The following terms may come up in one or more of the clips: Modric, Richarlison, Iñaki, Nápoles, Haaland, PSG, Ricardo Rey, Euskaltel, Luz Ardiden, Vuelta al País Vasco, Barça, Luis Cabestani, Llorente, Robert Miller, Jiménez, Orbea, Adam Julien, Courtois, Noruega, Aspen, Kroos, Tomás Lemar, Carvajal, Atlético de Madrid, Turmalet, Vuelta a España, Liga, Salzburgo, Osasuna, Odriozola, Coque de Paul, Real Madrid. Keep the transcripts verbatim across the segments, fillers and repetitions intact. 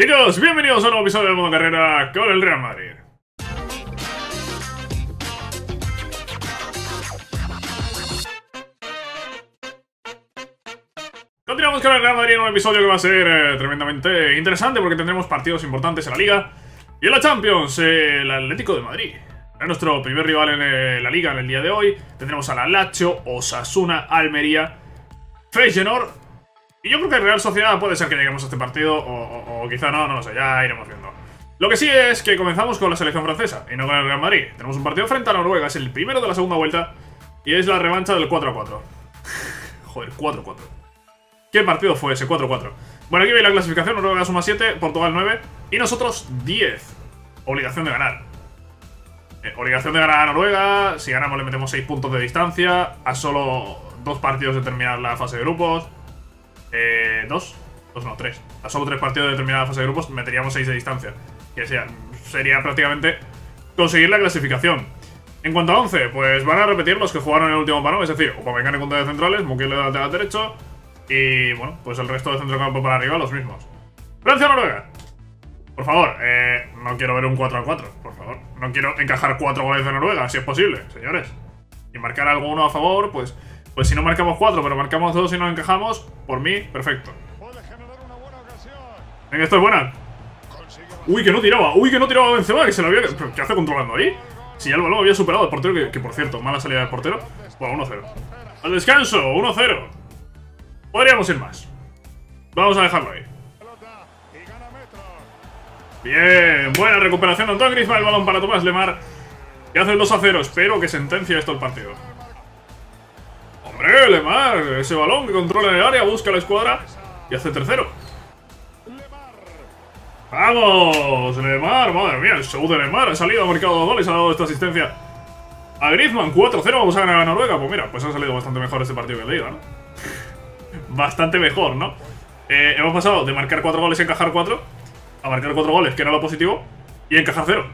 Chicos, bienvenidos a un nuevo episodio de Modo Carrera con el Real Madrid. Continuamos con el Real Madrid en un episodio que va a ser eh, tremendamente interesante porque tendremos partidos importantes en la Liga y en la Champions. Eh, el Atlético de Madrid es nuestro primer rival en eh, la Liga en el día de hoy. Tendremos a la Lazio, Osasuna, Almería, Feyenoord. Y yo creo que Real Sociedad puede ser que lleguemos a este partido, o, o, o quizá no, no lo sé, ya iremos viendo. Lo que sí es que comenzamos con la selección francesa, y no con el Real Madrid. Tenemos un partido frente a Noruega, es el primero de la segunda vuelta, y es la revancha del cuatro a cuatro. Joder, cuatro a cuatro. ¿Qué partido fue ese cuatro a cuatro? Bueno, aquí veis la clasificación, Noruega suma siete, Portugal nueve, y nosotros diez. Obligación de ganar. Eh, obligación de ganar a Noruega, si ganamos le metemos seis puntos de distancia, a solo dos partidos de terminar la fase de grupos. Eh, dos, dos no, tres. A solo tres partidos de determinada fase de grupos meteríamos seis de distancia. Que sea, sería prácticamente conseguir la clasificación. En cuanto a once, pues van a repetir los que jugaron en el último parón. Es decir, Upamecano en contra de centrales, Mukiele de lateral derecho. Y bueno, pues el resto de centrocampo para arriba, los mismos. Francia-Noruega. Por favor, eh, no quiero ver un cuatro a cuatro. Por favor, no quiero encajar cuatro goles de Noruega, si es posible, señores. Y marcar alguno a favor, pues... Pues si no marcamos cuatro, pero marcamos dos y nos encajamos, por mí, perfecto. Venga, esto es buena. Uy, que no tiraba, uy, que no tiraba Benzema, que se lo había... ¿Qué hace controlando ahí? Si ya el balón había superado al portero, que, que por cierto, mala salida del portero. Bueno, uno cero. Al descanso, uno cero. Podríamos ir más. Vamos a dejarlo ahí. Bien, buena recuperación de Antoine Griezmann, el balón para Tomás Lemar. Que hace el dos a cero, espero que sentencie esto el partido. ¡Hombre, Lemar! Ese balón que controla en el área, busca la escuadra y hace tercero. ¡Vamos, Lemar! ¡Madre mía, el show de Lemar! Ha salido, ha marcado dos goles, ha dado esta asistencia a Griezmann. cuatro cero, vamos a ganar a Noruega. Pues mira, pues ha salido bastante mejor este partido que el de ida, ¿no? Bastante mejor, ¿no? Eh, hemos pasado de marcar cuatro goles y encajar cuatro a marcar cuatro goles, que era lo positivo, y encajar cero.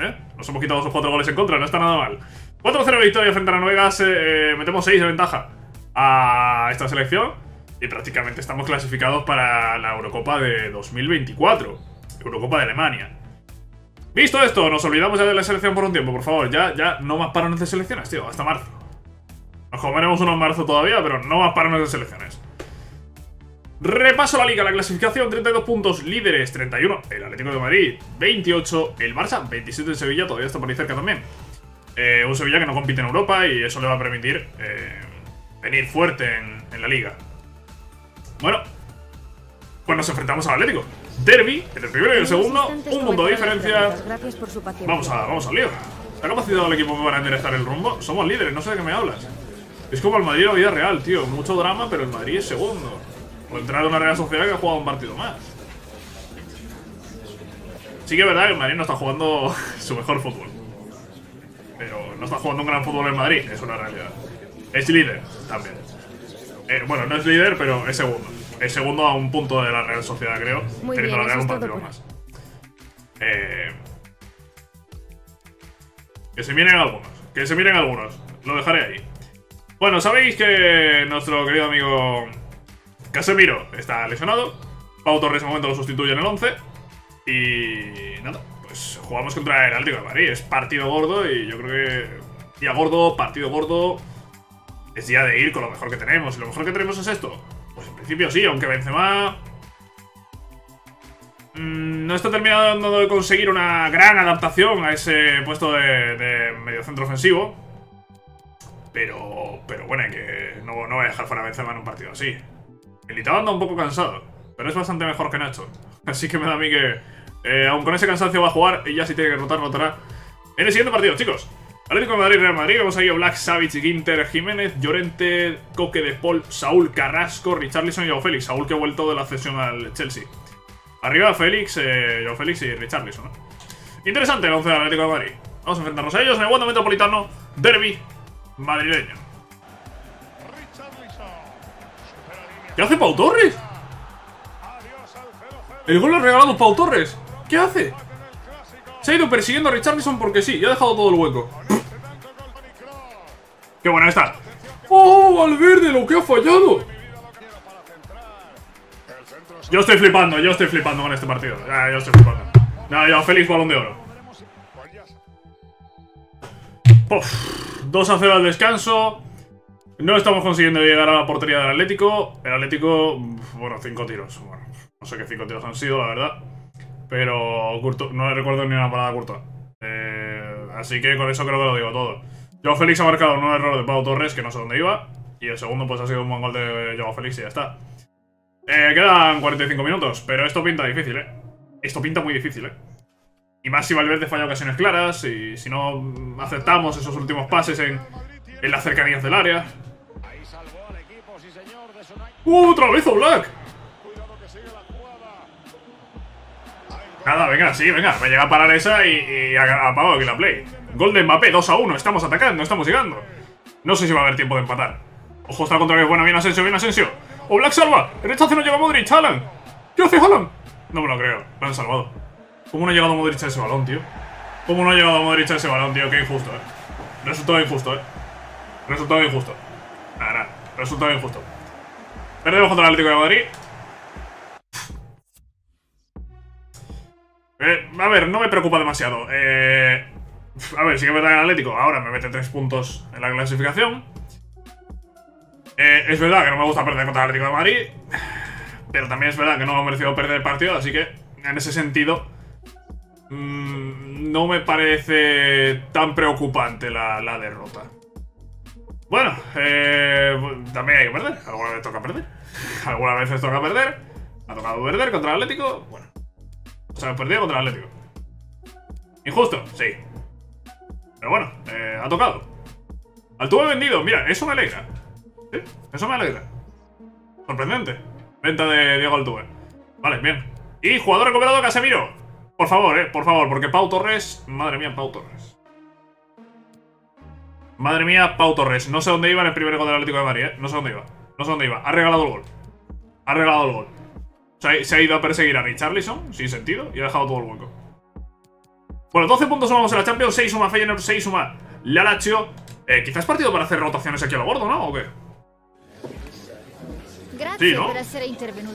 ¿Eh? Nos hemos quitado esos cuatro goles en contra, no está nada mal. cuatro cero victoria frente a Noruega, eh, metemos seis de ventaja a esta selección y prácticamente estamos clasificados para la Eurocopa de dos mil veinticuatro, Eurocopa de Alemania. Visto esto, nos olvidamos ya de la selección por un tiempo, por favor, ya, ya no más parones de selecciones, tío, hasta marzo. Nos comeremos uno en marzo todavía, pero no más parones de selecciones. Repaso la liga, la clasificación, treinta y dos puntos, líderes, treinta y uno, el Atlético de Madrid, veintiocho, el Barça, veintisiete en Sevilla, todavía está por ahí cerca también. Eh, un Sevilla que no compite en Europa y eso le va a permitir eh, venir fuerte en, en la Liga. Bueno, pues nos enfrentamos al Atlético. Derbi, entre el primero y el segundo, un punto de diferencia. Vamos a, vamos al lío. ¿Está capacitado el equipo para enderezar el rumbo? Somos líderes, no sé de qué me hablas. Es como el Madrid en la vida real, tío. Mucho drama, pero el Madrid es segundo. O entrar a una Real Sociedad que ha jugado un partido más. Sí que es verdad que el Madrid no está jugando su mejor fútbol. Pero no está jugando un gran fútbol en Madrid, es una realidad. Es líder, también. Eh, bueno, no es líder, pero es segundo. Es segundo a un punto de la Real Sociedad, creo. Muy teniendo bien, la Real un partido por... más. Eh... Que se miren algunos. Que se miren algunos. Lo dejaré ahí. Bueno, sabéis que nuestro querido amigo Casemiro está lesionado. Pau Torres de momento lo sustituye en el once. Y... nada. Jugamos contra el Atlético de Madrid, es partido gordo y yo creo que día gordo, partido gordo, es día de ir con lo mejor que tenemos. ¿Y lo mejor que tenemos es esto? Pues en principio sí, aunque Benzema mmm, no está terminando de conseguir una gran adaptación a ese puesto de, de mediocentro ofensivo. Pero pero bueno, que no, no voy a dejar fuera a Benzema en un partido así. Militao anda un poco cansado, pero es bastante mejor que Nacho, así que me da a mí que... Eh, aun con ese cansancio va a jugar y ya si tiene que rotar, rotará en el siguiente partido, chicos. Atlético de Madrid, Real Madrid, vamos a ir a Black, Savic, Ginter, Jiménez, Llorente, Coque de Paul, Saúl, Carrasco, Richarlison y Joao Félix. Saúl que ha vuelto de la cesión al Chelsea. Arriba Félix, eh, Joao Félix y Richarlison, ¿no? Interesante el once del Atlético de Madrid. Vamos a enfrentarnos a ellos en el Wanda Metropolitano, derbi madrileño. ¿Qué hace Pau Torres? El gol lo ha regalado Pau Torres. ¿Qué hace? Se ha ido persiguiendo a Richarlison porque sí, y ha dejado todo el hueco. ¡Qué buena está! ¡Oh, Valverde, lo que ha fallado! Yo estoy flipando, yo estoy flipando con este partido. Ah, yo estoy flipando. Nada, Joao Félix, balón de oro. Puf, dos a cero al descanso. No estamos consiguiendo llegar a la portería del Atlético. El Atlético, bueno, cinco tiros. Bueno, no sé qué cinco tiros han sido, la verdad. Pero Courtois, no le recuerdo ni una parada a Courtois. Eh, así que con eso creo que lo digo todo. Joao Félix ha marcado un error de Pau Torres, que no sé dónde iba. Y el segundo pues ha sido un buen gol de Joao Félix y ya está. Eh, quedan cuarenta y cinco minutos, pero esto pinta difícil, ¿eh? Esto pinta muy difícil, ¿eh? Y más si Valverde falla ocasiones claras, y si no aceptamos esos últimos pases en, en las cercanías del área. ¡Uh, otra vez a Black! Nada, venga, sí, venga, me llega a parar esa y, y apago aquí la play. Gol de Mbappé, dos a uno, estamos atacando, estamos llegando. No sé si va a haber tiempo de empatar. Ojo, está contra que bueno, viene Asensio, viene Asensio. ¡O Black salva! ¡El rechazo no llega Modric! ¡Haaland! ¿Qué hace Haaland? No me lo creo, lo han salvado. ¿Cómo no ha llegado Modric a ese balón, tío? ¿Cómo no ha llegado Modric a ese balón, tío? Qué injusto, eh. Resultado injusto, eh. Resultado injusto. Nada, nada. Resultado injusto. Perdemos contra el Atlético de Madrid. Eh, a ver, no me preocupa demasiado. Eh, a ver, sí que me trae el Atlético. Ahora me mete tres puntos en la clasificación. Eh, es verdad que no me gusta perder contra el Atlético de Madrid, pero también es verdad que no me ha merecido perder el partido, así que en ese sentido mmm, no me parece tan preocupante la, la derrota. Bueno, eh, también hay que perder, alguna vez toca perder, alguna vez toca perder, ha tocado perder contra el Atlético, bueno, o sea, perdido contra el Atlético. Injusto, sí, pero bueno, eh, ha tocado. Al tubo vendido, mira, eso me alegra. Sí, eso me alegra. Sorprendente. Venta de Diego Altuve. Vale, bien. Y jugador recuperado Casemiro. Por favor, eh, por favor, porque Pau Torres... Madre mía, Pau Torres. Madre mía, Pau Torres. No sé dónde iba en el primer gol del Atlético de Madrid, eh. No sé dónde iba. No sé dónde iba. Ha regalado el gol. Ha regalado el gol. O sea, se ha ido a perseguir a Richarlison, sin sentido, y ha dejado todo el hueco. Bueno, doce puntos sumamos en la Champions. seis suma Feyenoord, seis suma la Lazio. Eh, quizás partido para hacer rotaciones aquí a lo gordo, ¿no? ¿O qué? Sí, ¿no?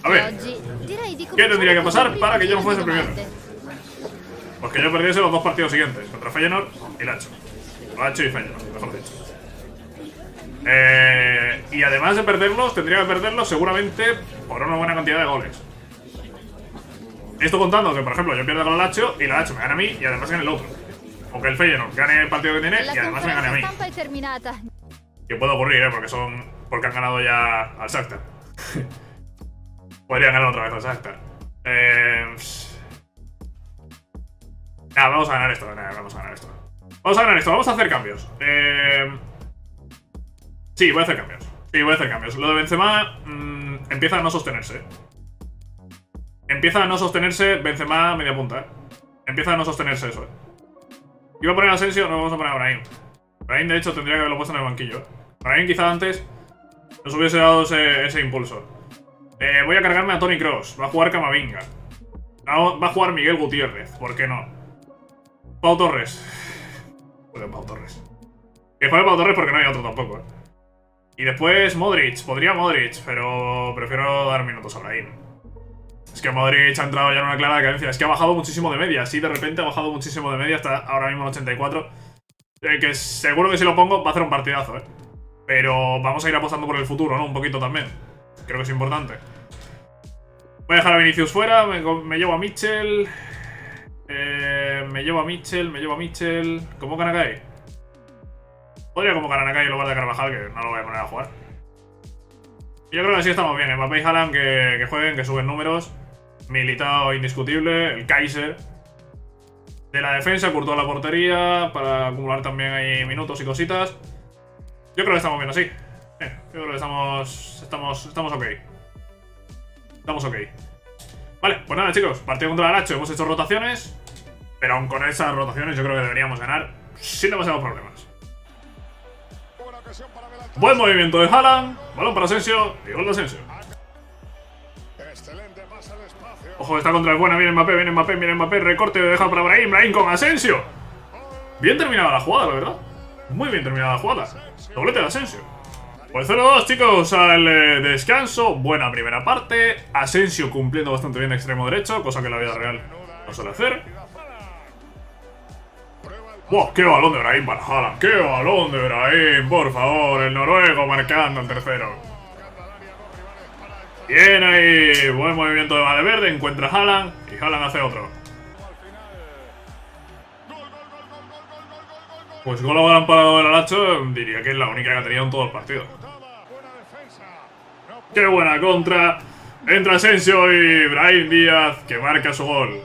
A ver, ¿qué tendría que pasar para que yo no fuese el primero? Pues que yo perdiese los dos partidos siguientes, contra Feyenoord y Nacho. Nacho y Feyenoord, mejor dicho. Eh, y además de perderlos, tendría que perderlos seguramente por una buena cantidad de goles. Esto contando que, por ejemplo, yo pierdo con Nacho y la Nacho me gana a mí y además gana el otro. O que el Feyenoord gane el partido que tiene y además me gane a mí. Que puede ocurrir, ¿eh? Porque, son, porque han ganado ya al Shakhtar. Podrían ganar otra vez, exacto. Eh... Nada, vamos a ganar esto. Nada, vamos a ganar esto. Vamos a ganar esto. Vamos a hacer cambios. Eh... Sí, voy a hacer cambios. Sí, voy a hacer cambios. Lo de Benzema mmm, empieza a no sostenerse. Empieza a no sostenerse Benzema media punta. Empieza a no sostenerse eso. Iba a poner a Asensio, no vamos a poner a Brahim. Brahim, de hecho, tendría que haberlo puesto en el banquillo. Brahim, quizá antes nos hubiese dado ese, ese impulso. Eh, voy a cargarme a Toni Kroos. Va a jugar Camavinga. Va a jugar Miguel Gutiérrez. ¿Por qué no? Pau Torres. Joder, Pau Torres. Que juegue Pau Torres porque no hay otro tampoco, ¿eh? Y después Modric. Podría Modric, pero prefiero dar minutos a Brahim. Es que Modric ha entrado ya en una clara decadencia. Es que ha bajado muchísimo de media. Sí, de repente ha bajado muchísimo de media hasta ahora mismo en ochenta y cuatro. Eh, que seguro que si lo pongo va a hacer un partidazo, ¿eh? Pero vamos a ir apostando por el futuro, ¿no? Un poquito también. Creo que es importante. Voy a dejar a Vinicius fuera. Me, me llevo a Mitchell. Eh, me llevo a Mitchell. Me llevo a Mitchell. ¿Cómo Nakai? Podría convocar a Nakai en lugar de Carvajal, que no lo voy a poner a jugar. Yo creo que así estamos bien. Mbappé y Haaland que, que jueguen, que suben números. Militao indiscutible. El Kaiser. De la defensa, Courtois la portería. Para acumular también ahí minutos y cositas. Yo creo que estamos bien así. Eh, yo creo que estamos, estamos, estamos ok. Estamos ok. Vale, pues nada, chicos. Partido contra la Nacho. Hemos hecho rotaciones. Pero aun con esas rotaciones yo creo que deberíamos ganar sin demasiados problemas. Buen movimiento de Haaland. Balón para Asensio. Y gol de Asensio. Ojo, está contra el bueno. Viene Mbappé, viene Mbappé, viene Mbappé. Recorte deja para Brahim. Brahim con Asensio. Bien terminada la jugada, la verdad. Muy bien terminada la jugada. Doblete de Asensio. Pues cero dos, chicos, al eh, descanso. Buena primera parte. Asensio cumpliendo bastante bien de extremo derecho, cosa que en la vida real no suele hacer. ¡Wow! ¡Qué balón de Brahim para Haaland! ¡Qué balón de Brahim! Por favor, el noruego marcando el tercero. Bien ahí. Buen movimiento de Valverde. Encuentra Haaland y Haaland hace otro. Pues gol a balón parado del Nacho. Diría que es la única que ha tenido en todo el partido. ¡Qué buena contra! Entra Asensio y Brahim Díaz, que marca su gol.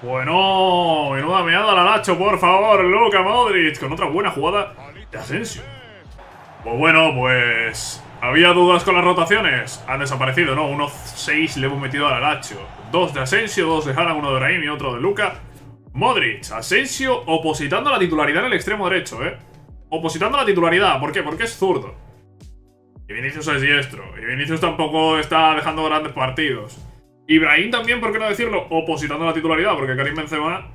Bueno, menuda meada la Nacho, por favor, Luka Modric, con otra buena jugada de Asensio. Pues bueno, pues había dudas con las rotaciones, han desaparecido, ¿no? Unos seis le hemos metido a la Nacho. Dos de Asensio, dos de Haaland, uno de Brahim y otro de Luka Modric. Asensio opositando a la titularidad en el extremo derecho, ¿eh? Opositando a la titularidad, ¿por qué? Porque es zurdo. Y Vinicius es diestro, y Vinicius tampoco está dejando grandes partidos. Y Brahim también, por qué no decirlo, opositando a la titularidad, porque Karim Benzema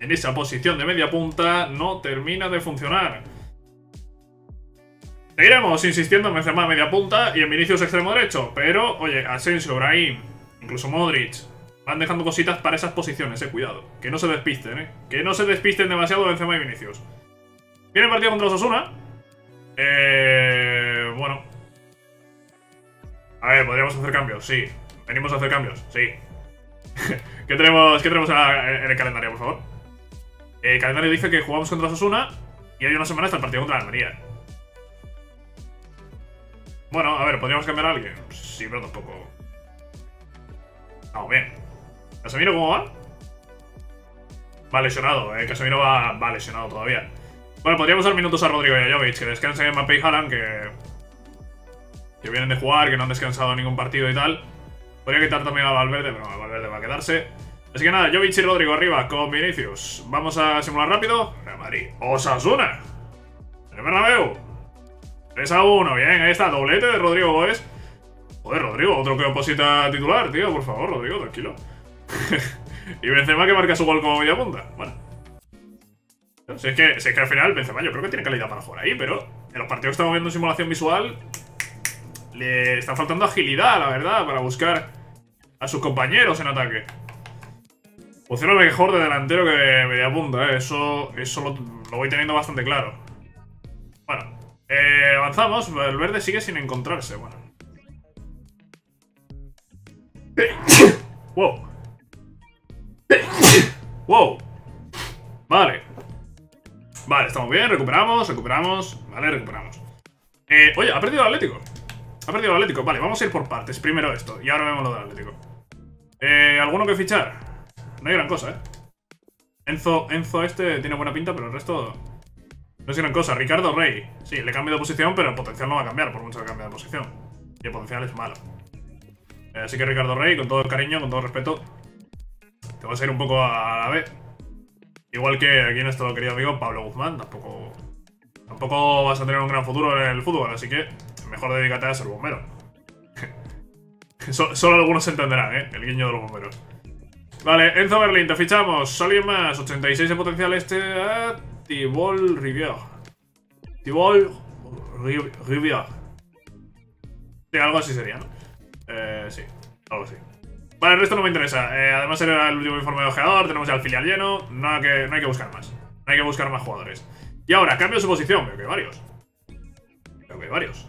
en esa posición de media punta no termina de funcionar. Seguiremos insistiendo en Benzema media punta y en Vinicius extremo derecho, pero, oye, Asensio, Brahim, incluso Modric, van dejando cositas para esas posiciones, eh, cuidado. Que no se despisten, eh, que no se despisten demasiado Benzema y Vinicius. Viene el partido contra Osasuna. Eh, bueno. A ver, podríamos hacer cambios, sí. Venimos a hacer cambios, sí. ¿Qué tenemos, qué tenemos en el calendario, por favor? El calendario dice que jugamos contra Osasuna y hay una semana hasta el partido contra Almería. Bueno, a ver, ¿podríamos cambiar a alguien? Sí, pero tampoco. No, bien. ¿Casemiro cómo va? Va lesionado, eh. Casemiro va, va lesionado todavía. Bueno, podríamos dar minutos a Rodrigo y a Jovic, que descansen en Mbappé y Haaland, que, que vienen de jugar, que no han descansado en ningún partido y tal. Podría quitar también a Valverde, pero no, Valverde va a quedarse. Así que nada, Jovic y Rodrigo arriba con Vinicius. Vamos a simular rápido. Real Madrid. Osasuna. El Bernabéu. tres a uno. Bien, ahí está. Doblete de Rodrigo Gómez. Joder, Rodrigo, otro que oposita titular, tío. Por favor, Rodrigo, tranquilo. Y Benzema que marca su gol como media punta. Bueno. Si es, que, si es que al final Benzema yo creo que tiene calidad para jugar ahí, pero en los partidos que estamos viendo en simulación visual le está faltando agilidad, la verdad, para buscar a sus compañeros en ataque. Funciona mejor de delantero que de media punta, ¿eh? Eso, eso lo, lo voy teniendo bastante claro. Bueno, eh, avanzamos. El verde sigue sin encontrarse. Bueno. Wow. Wow. Vale. Vale, estamos bien. Recuperamos, recuperamos. Vale, recuperamos. Eh, oye, ha perdido el Atlético. Ha perdido el Atlético. Vale, vamos a ir por partes. Primero esto. Y ahora vemos lo del Atlético. Eh, ¿Alguno que fichar? No hay gran cosa, ¿eh? Enzo, Enzo este tiene buena pinta, pero el resto no es gran cosa. Ricardo Rey. Sí, le cambio de posición, pero el potencial no va a cambiar por mucho que cambie de posición. Y el potencial es malo. Eh, así que Ricardo Rey, con todo el cariño, con todo el respeto, te vas a ir un poco a la B. Igual que aquí nuestro querido amigo Pablo Guzmán. Tampoco, tampoco vas a tener un gran futuro en el fútbol, así que mejor dedícate a ser bombero. Solo algunos entenderán, ¿eh? El guiño de los bomberos. Vale, Enzo Berlín, te fichamos. Alguien más. ochenta y seis de potencial este. A Thibault Rivière. Thibault Rivière. Sí, algo así sería, ¿no? Eh, sí, algo así. Vale, el resto no me interesa. Eh, además, era el último informe de ojeador. Tenemos ya el filial lleno. No hay que, no hay que buscar más. No hay que buscar más jugadores. Y ahora, cambio de su posición. Veo que hay varios. Veo que hay varios.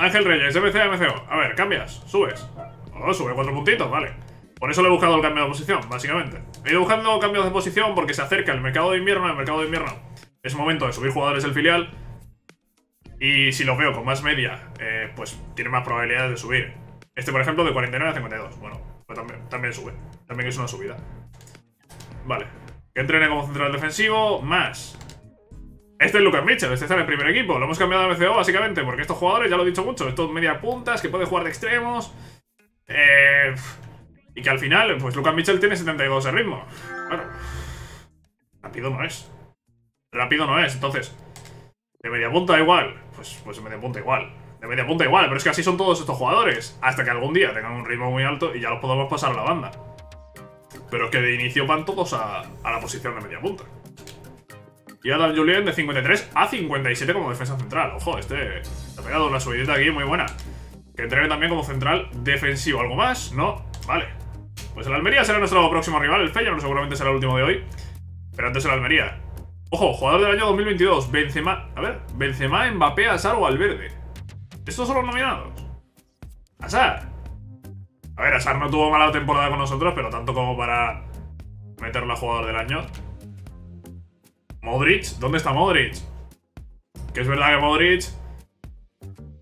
Ángel Reyes, M C A, M C O. A ver, cambias, subes. Oh, sube cuatro puntitos, vale. Por eso le he buscado el cambio de posición, básicamente. He ido buscando cambios de posición porque se acerca el mercado de invierno. El mercado de invierno es momento de subir jugadores del filial. Y si los veo con más media, eh, pues tiene más probabilidades de subir. Este, por ejemplo, de cuarenta y nueve a cincuenta y dos. Bueno, pues también, también sube. También es una subida. Vale. Que entrene como central defensivo, más. Este es Lucas Mitchell, este está en el primer equipo. Lo hemos cambiado a B C O básicamente, porque estos jugadores, ya lo he dicho mucho, estos media puntas que puede jugar de extremos. Eh, y que al final, pues Lucas Mitchell tiene setenta y dos de ritmo. Bueno, rápido no es. Rápido no es, entonces. De media punta igual. Pues, pues de media punta igual. De media punta igual, pero es que así son todos estos jugadores. Hasta que algún día tengan un ritmo muy alto y ya los podamos pasar a la banda. Pero es que de inicio van todos a, a la posición de media punta. Y Adam Julien de cincuenta y tres a cincuenta y siete como defensa central. Ojo, este ha pegado una subidita aquí muy buena. Que entrene también como central defensivo. ¿Algo más? No, vale. Pues el Almería será nuestro próximo rival. El Feyenoord seguramente será el último de hoy, pero antes el Almería. Ojo, jugador del año dos mil veintidós, Benzema. A ver, Benzema, Mbappé, Hazard o Valverde. Estos son los nominados. Hazard. A ver, Hazard no tuvo mala temporada con nosotros, pero tanto como para meterlo a jugador del año. Modric, ¿dónde está Modric? Que es verdad que Modric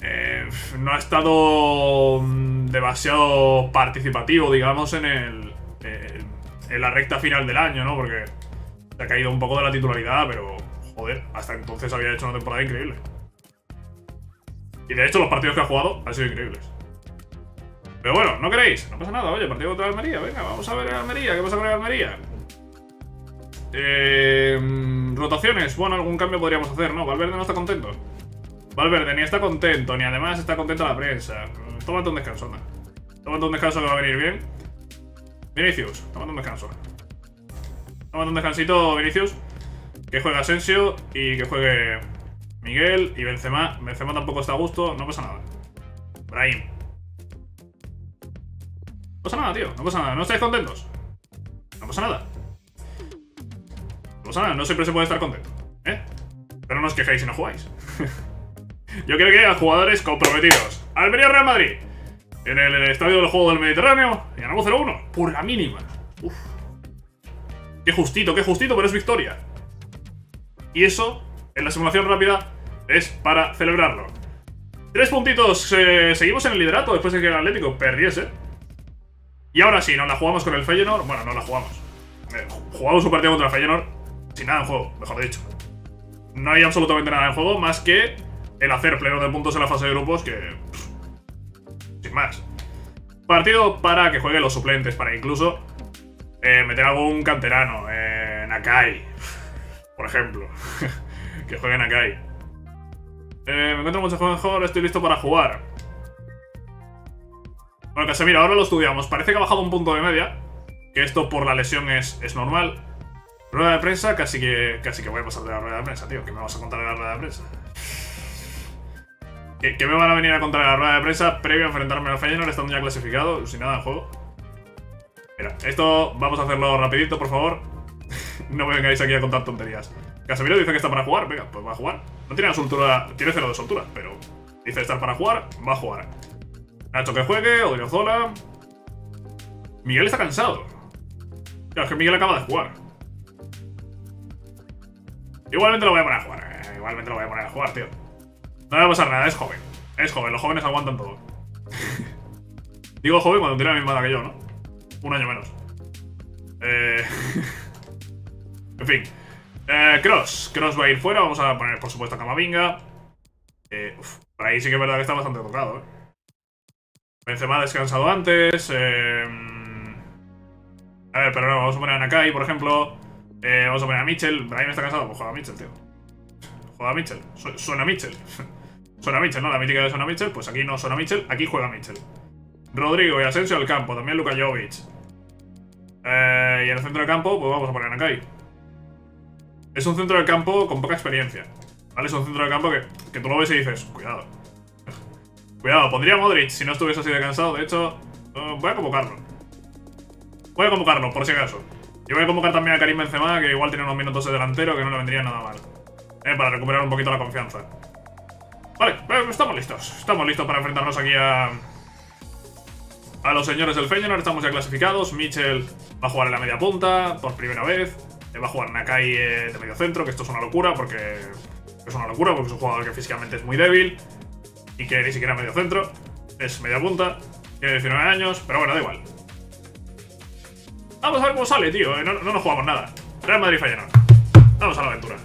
eh, no ha estado demasiado participativo, digamos, en, el, en, en la recta final del año, ¿no? Porque se ha caído un poco de la titularidad, pero, joder, hasta entonces había hecho una temporada increíble. Y de hecho los partidos que ha jugado han sido increíbles. Pero bueno, ¿no queréis? No pasa nada, oye, partido contra Almería, venga, vamos a ver Almería, ¿qué pasa con Almería? Eh, rotaciones, bueno, algún cambio podríamos hacer, ¿no? Valverde no está contento. Valverde ni está contento, ni además está contenta la prensa. Tómate un descanso, anda. Tómate un descanso que va a venir bien. Vinicius, tómate un descanso. Vamos a un descansito, Vinicius. Que juegue Asensio y que juegue Miguel y Benzema. Benzema tampoco está a gusto, no pasa nada. Brahim. No pasa nada, tío, no pasa nada. ¿No estáis contentos? No pasa nada. No pasa nada, no siempre se puede estar contento, ¿eh? Pero no os quejáis si no jugáis. Yo quiero que haya jugadores comprometidos. Almería Real Madrid. En el estadio del juego del Mediterráneo. Y ganamos cero uno. Por la mínima. Uf. Qué justito, qué justito, pero es victoria. Y eso, en la simulación rápida, es para celebrarlo. Tres puntitos, eh, seguimos en el liderato después de que el Atlético perdiese. Y ahora sí, nos la jugamos con el Feyenoord. Bueno, no la jugamos. Eh, jugamos un partido contra el Feyenoord sin nada en juego, mejor dicho. No hay absolutamente nada en juego más que el hacer pleno de puntos en la fase de grupos que... Pff, sin más. Partido para que jueguen los suplentes, para incluso... Eh, meter algún canterano, eh, Nakai, por ejemplo, que juegue Nakai. Eh, me encuentro mucho mejor, estoy listo para jugar. Bueno, Casemiro, ahora lo estudiamos. Parece que ha bajado un punto de media, que esto por la lesión es, es normal. Rueda de prensa, casi que casi que voy a pasar de la rueda de prensa, tío. ¿Qué me vas a contar de la rueda de prensa? ¿Qué, qué me van a venir a contar de la rueda de prensa previo a enfrentarme al Feyenoord estando ya clasificado, sin nada en juego? Mira, esto vamos a hacerlo rapidito, por favor. No me vengáis aquí a contar tonterías. Casemiro dice que está para jugar, venga, pues va a jugar. No tiene la soltura, tiene cero de soltura, pero dice estar para jugar, va a jugar. Nacho que juegue, Odriozola. Miguel está cansado. Claro, es que Miguel acaba de jugar. Igualmente lo voy a poner a jugar, eh, igualmente lo voy a poner a jugar, tío. No le va a pasar nada, es joven. Es joven, los jóvenes aguantan todo. Digo joven cuando tiene la misma edad que yo, ¿no? Un año menos. Eh... en fin. Eh, Cross. Cross va a ir fuera. Vamos a poner, por supuesto, a Camavinga. Eh, uf, por ahí sí que es verdad que está bastante tocado, ¿eh? Benzema ha descansado antes. Eh... A ver, pero no. Vamos a poner a Nakai, por ejemplo. Eh, vamos a poner a Mitchell. Brahim está cansado. Pues juega a Mitchell, tío. Juega a Mitchell. Su suena a Mitchell. Suena a Mitchell, ¿no? La mítica de suena a Mitchell. Pues aquí no suena a Mitchell. Aquí juega a Mitchell. Rodrigo y Asensio al campo. También Luka Jovic. Eh, y en el centro del campo, pues vamos a poner a Nakai. Es un centro del campo con poca experiencia, ¿vale? Es un centro del campo que, que tú lo ves y dices, cuidado. Cuidado, pondría a Modric si no estuviese así de cansado. De hecho, uh, voy a convocarlo. Voy a convocarlo, por si acaso. Yo voy a convocar también a Karim Benzema, que igual tiene unos minutos de delantero que no le vendría nada mal. Eh, para recuperar un poquito la confianza. Vale, pues estamos listos. Estamos listos para enfrentarnos aquí a... a los señores del Feyenoord. Estamos ya clasificados. Mitchell va a jugar en la media punta por primera vez. Va a jugar Nakai eh, de medio centro, que esto es una locura porque... Es una locura porque es un jugador que físicamente es muy débil y que ni siquiera es medio centro. Es media punta. Tiene diecinueve años, pero bueno, da igual. Vamos a ver cómo sale, tío. No, no nos jugamos nada. Real Madrid Feyenoord. Vamos a la aventura.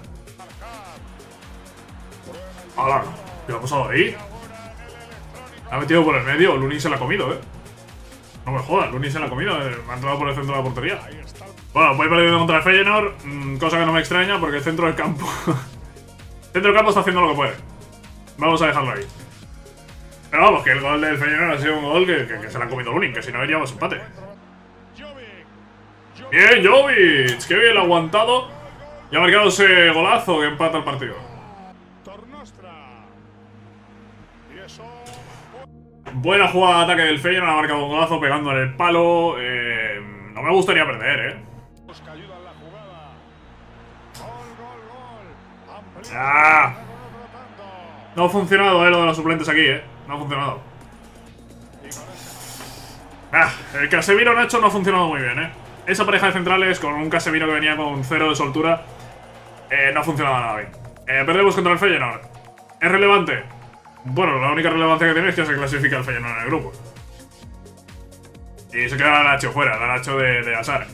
¡Hala! ¿Qué ha pasado ahí? Ha metido por el medio. Lunin se la ha comido, eh. No me jodas, Lunin se la ha comido, me ha entrado por el centro de la portería. Bueno, voy perdiendo contra el Feyenoord, mmm, cosa que no me extraña porque el centro del campo... el centro del campo está haciendo lo que puede. Vamos a dejarlo ahí. Pero vamos, que el gol del Feyenoord ha sido un gol que, que, que se la ha comido Lunin, que si no iríamos empate. ¡Bien, Jovic! ¡Qué bien aguantado! Y ha marcado ese golazo que empata el partido. Buena jugada de ataque del Feyenoord. Ha marcado un golazo pegándole el palo. Eh, no me gustaría perder, eh. Ah, no ha funcionado, eh, lo de los suplentes aquí, eh. No ha funcionado. Ah, el Casemiro Nacho no ha funcionado muy bien, eh. Esa pareja de centrales con un Casemiro que venía con cero de soltura, eh, no ha funcionado nada bien. Eh, perdemos contra el Feyenoord. ¿Es relevante? Bueno, la única relevancia que tiene es que se clasifica el Feyenoord en el grupo. Y se queda la Nacho fuera, la Nacho de, de azar.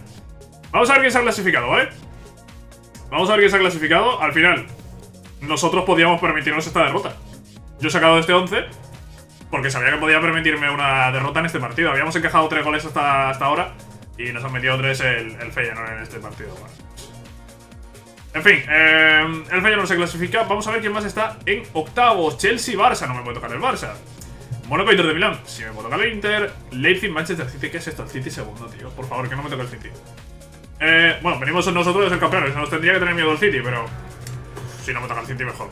Vamos a ver quién se ha clasificado, ¿vale? Vamos a ver quién se ha clasificado. Al final, nosotros podíamos permitirnos esta derrota. Yo he sacado este once porque sabía que podía permitirme una derrota en este partido. Habíamos encajado tres goles hasta, hasta ahora. Y nos han metido tres el, el Feyenoord en este partido. Bueno. En fin, eh, el Feyenoord se clasifica. Vamos a ver quién más está en octavos. Chelsea-Barça. No me puede tocar el Barça. Mónaco-Inter de Milán. Sí me puede tocar el Inter. Leipzig-Manchester City. ¿Qué es esto? El City segundo, tío. Por favor, que no me toque el City. Eh, bueno, venimos nosotros el campeón. Nos tendría que tener miedo el City, pero... si no me toca el City, mejor.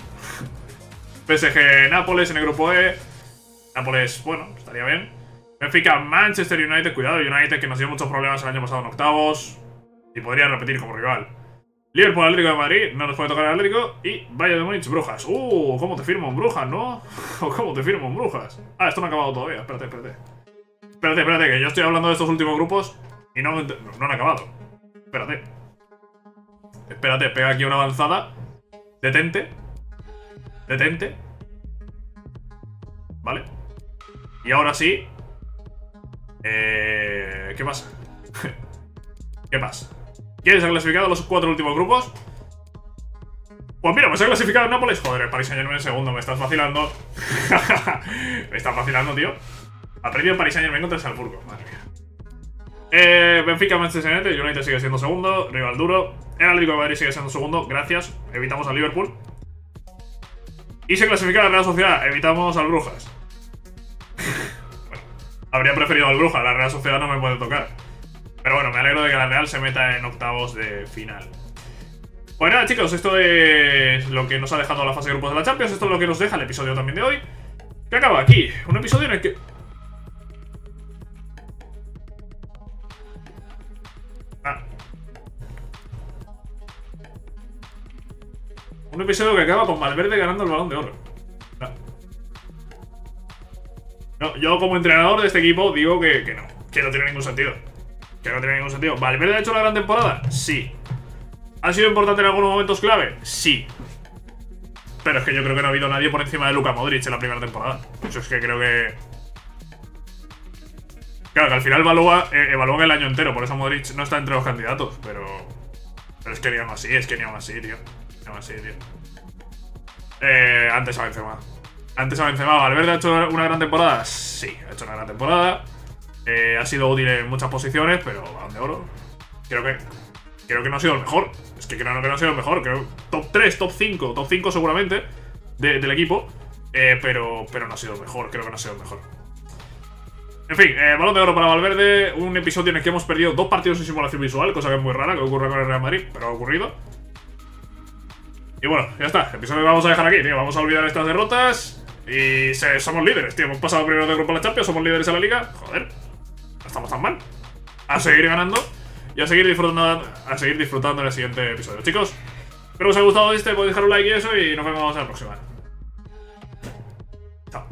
P S G-Nápoles en el grupo E. Nápoles, bueno, estaría bien. Benfica, Manchester United, cuidado, United que nos dio muchos problemas el año pasado en octavos y podría repetir como rival. Liverpool, Atlético de Madrid, no nos puede tocar el Atlético. Y Bayern de Múnich, Brujas. Uh, ¿cómo te firmo en Brujas, no? ¿Cómo te firmo en Brujas? Ah, esto no ha acabado todavía, espérate, espérate. Espérate, espérate, que yo estoy hablando de estos últimos grupos y no, no, no han acabado. Espérate. Espérate, pega aquí una avanzada. Detente. Detente. Vale. Y ahora sí... Eh, ¿Qué pasa? ¿Qué pasa? ¿Quién se ha clasificado los cuatro últimos grupos? Pues mira, pues se ha clasificado el Nápoles. Joder, el Paris Saint-Germain en segundo. Me estás vacilando. Me estás vacilando, tío. Ha perdido el Paris Saint-Germain contra el Salzburgo. Madre mía. Eh, Benfica, Manchester United. United sigue siendo segundo. Rival duro. El Atlético de Madrid sigue siendo segundo. Gracias. Evitamos al Liverpool. Y se clasifica la Real Sociedad. Evitamos al Brujas. Habría preferido al Bruja, la Real Sociedad no me puede tocar. Pero bueno, me alegro de que la Real se meta en octavos de final. Pues nada, chicos, esto es lo que nos ha dejado la fase de grupos de la Champions. Esto es lo que nos deja el episodio también de hoy, que acaba aquí. Un episodio en el que... Ah. Un episodio que acaba con Valverde ganando el Balón de Oro. No, yo como entrenador de este equipo digo que, que no, que no tiene ningún sentido. Que no tiene ningún sentido. ¿Valverde ha hecho una gran temporada? Sí. ¿Ha sido importante en algunos momentos clave? Sí. Pero es que yo creo que no ha habido nadie por encima de Luka Modric en la primera temporada. Eso es que creo que... Claro, que al final evalúa, eh, evalúan el año entero, por eso Modric no está entre los candidatos, pero... Pero es que ni aún así, es que ni aún así, tío. Ni aún así, tío. Eh, antes a Benzema. Antes a Benzema, ¿Valverde ha hecho una gran temporada? Sí, ha hecho una gran temporada. Eh, ha sido útil en muchas posiciones, pero Balón de Oro. Creo que creo que no ha sido el mejor. Es que creo que no ha sido el mejor. Creo top tres, top cinco, top cinco seguramente de, del equipo. Eh, pero, pero no ha sido el mejor, creo que no ha sido el mejor. En fin, eh, Balón de Oro para Valverde. Un episodio en el que hemos perdido dos partidos sin simulación visual, cosa que es muy rara que ocurra con el Real Madrid, pero ha ocurrido. Y bueno, ya está. El episodio lo vamos a dejar aquí, tío. Vamos a olvidar estas derrotas. Y se, somos líderes, tío. Hemos pasado primero de grupo a la Champions, somos líderes en la Liga. Joder, no estamos tan mal. A seguir ganando y a seguir disfrutando, a seguir disfrutando en el siguiente episodio. Chicos, espero que os haya gustado este. Podéis dejar un like y eso. Y nos vemos en la próxima. Chao.